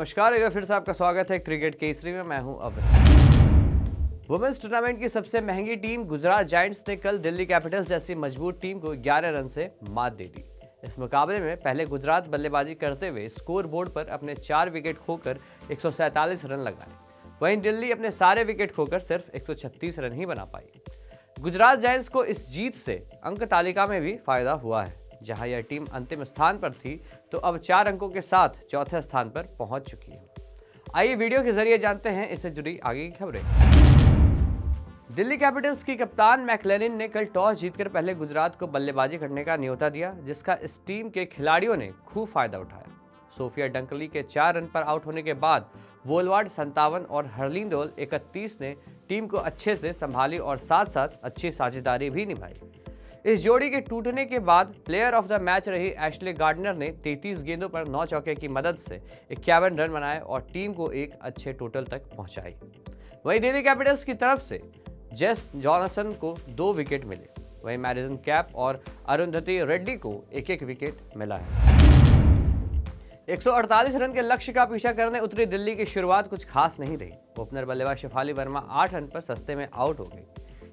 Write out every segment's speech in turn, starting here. नमस्कार, एक बार फिर से आपका स्वागत है क्रिकेट केसरी में। मैं हूं अवध। वुमेन्स टूर्नामेंट की सबसे महंगी टीम गुजरात जायंट्स ने कल दिल्ली कैपिटल्स जैसी मजबूत टीम को 11 रन से मात दे दी। इस मुकाबले में पहले गुजरात बल्लेबाजी करते हुए स्कोर बोर्ड पर अपने 4 विकेट खोकर 147 रन लगाए, वहीं दिल्ली अपने सारे विकेट खोकर सिर्फ 136 रन ही बना पाई। गुजरात जायंट्स को इस जीत से अंक तालिका में भी फायदा हुआ है। जहां यह टीम अंतिम स्थान पर थी तो अब 4 अंकों के साथ चौथे स्थान पर पहुंच चुकी है। आइए वीडियो के जरिए जानते हैं इससे जुड़ी आगे की खबरें। दिल्ली कैपिटल्स की कप्तान मेग लैनिन ने कल टॉस जीतकर पहले गुजरात को बल्लेबाजी करने का न्योता दिया, जिसका इस टीम के खिलाड़ियों ने खूब फायदा उठाया। सोफिया डंकली के 4 रन पर आउट होने के बाद वॉलवार्ड संतावन और हरलिंदोल 31 ने टीम को अच्छे से संभाली और साथ साथ अच्छी साझेदारी भी निभाई। इस जोड़ी के टूटने के बाद प्लेयर ऑफ द मैच रही एशले गार्डनर ने 33 गेंदों पर 9 चौके की मदद से 51 रन बनाए और टीम को एक अच्छे टोटल तक पहुंचाई। वहीं दिल्ली कैपिटल्स की तरफ से जेस जॉनसन को 2 विकेट मिले, वहीं मेरिजन कैप और अरुंधति रेड्डी को 1-1 विकेट मिला है। 148 रन के लक्ष्य का पीछा करने उतरी दिल्ली की शुरुआत कुछ खास नहीं रही। ओपनर बल्लेबाज शिफाली वर्मा 8 रन पर सस्ते में आउट हो गई।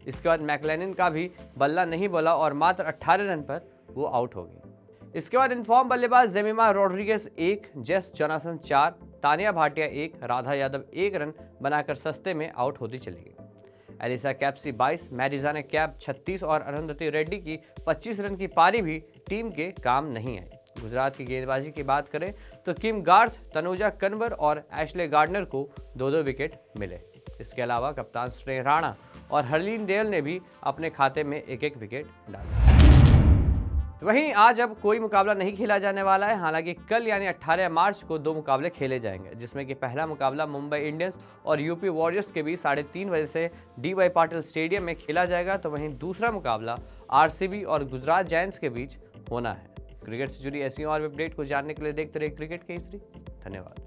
इसके बाद मेग लैनिन का भी बल्ला नहीं बोला और मात्र 18 रन पर वो आउट हो गई। इसके बाद इनफॉर्म बल्लेबाज Jemimah Rodrigues 1, Jess Jonassen 4, Taniya Bhatia 1, Radha Yadav 1 run बनाकर सस्ते में आउट होती चली गई। एलिसा कैप्सी 22, मेरिजान कैप 36 और अरुंधति रेड्डी की 25 रन की पारी भी टीम के काम नहीं आई। गुजरात की गेंदबाजी की बात करें तो किम गार्थ, तनुजा कनवर और एशले गार्डनर को 2-2 विकेट मिले। इसके अलावा कप्तान स्नेह राणा और हरलीन देओल ने भी अपने खाते में 1-1 विकेट डाले। वहीं आज अब कोई मुकाबला नहीं खेला जाने वाला है। हालांकि कल यानी 18 मार्च को 2 मुकाबले खेले जाएंगे, जिसमें कि पहला मुकाबला मुंबई इंडियंस और यूपी वॉरियर्स के बीच 3:30 बजे से DY पाटिल स्टेडियम में खेला जाएगा, तो वहीं दूसरा मुकाबला RCB और गुजरात जायंट्स के बीच होना है। क्रिकेट से जुड़ी ऐसी और अपडेट को जानने के लिए देखते रहिए क्रिकेट केसरी। धन्यवाद।